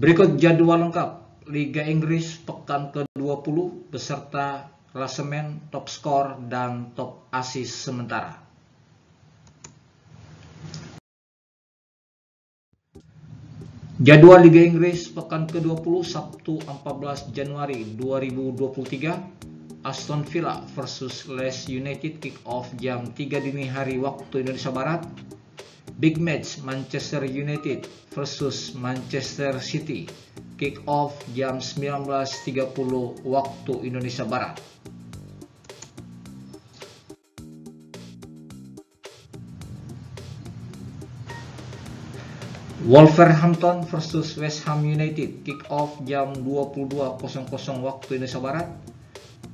Berikut jadwal lengkap Liga Inggris pekan ke-20 beserta klasemen top skor dan top assist sementara. Jadwal Liga Inggris pekan ke-20 Sabtu 14 Januari 2023, Aston Villa versus Leeds United kick off jam 3 dini hari waktu Indonesia Barat. Big match Manchester United versus Manchester City kick off jam 19.30 waktu Indonesia Barat. Wolverhampton versus West Ham United kick off jam 22.00 waktu Indonesia Barat.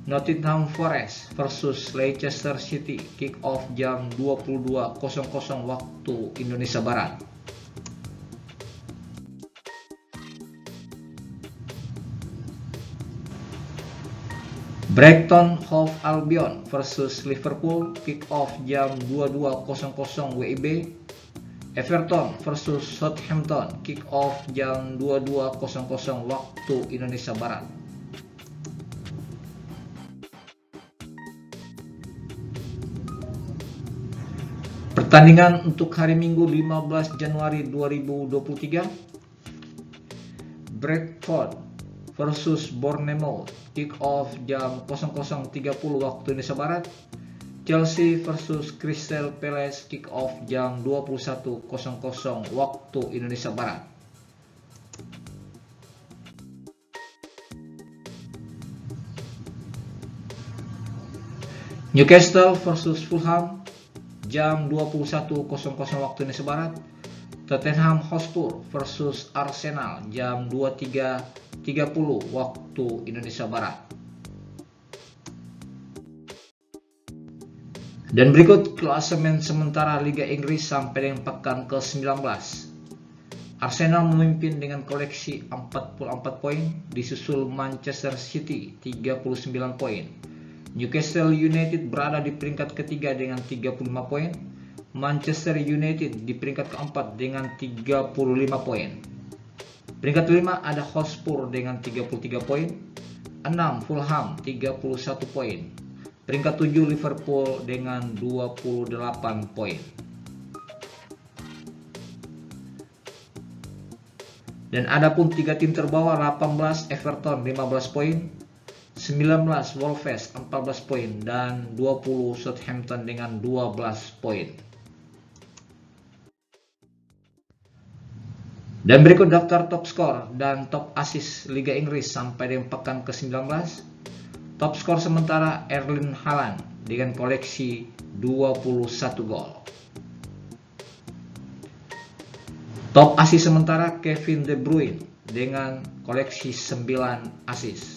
Nottingham Forest versus Leicester City kick off jam 22.00 waktu Indonesia Barat. Brighton Hove Albion versus Liverpool kick off jam 22.00 WIB. Everton versus Southampton kick off jam 22.00 waktu Indonesia Barat. Pertandingan untuk hari Minggu 15 Januari 2023, Brentford versus Bournemouth kick off jam 00.30 waktu Indonesia Barat. Chelsea versus Crystal Palace kick off jam 21.00 waktu Indonesia Barat. Newcastle versus Fulham jam 21.00 waktu Indonesia Barat. Tottenham Hotspur versus Arsenal jam 23.30 waktu Indonesia Barat. Dan berikut klasemen sementara Liga Inggris sampai dengan pekan ke-19. Arsenal memimpin dengan koleksi 44 poin, disusul Manchester City 39 poin. Newcastle United berada di peringkat ketiga dengan 35 poin. Manchester United di peringkat keempat dengan 35 poin. Peringkat kelima ada Hotspur dengan 33 poin. 6 Fulham 31 poin. Peringkat 7 Liverpool dengan 28 poin. Dan adapun 3 tim terbawah, 18 Everton 15 poin, 19 Wolves 14 poin dan 20 Southampton dengan 12 poin. Dan berikut daftar top skor dan top assist Liga Inggris sampai dengan pekan ke-19. Top skor sementara Erling Haaland dengan koleksi 21 gol. Top assist sementara Kevin De Bruyne dengan koleksi 9 assist.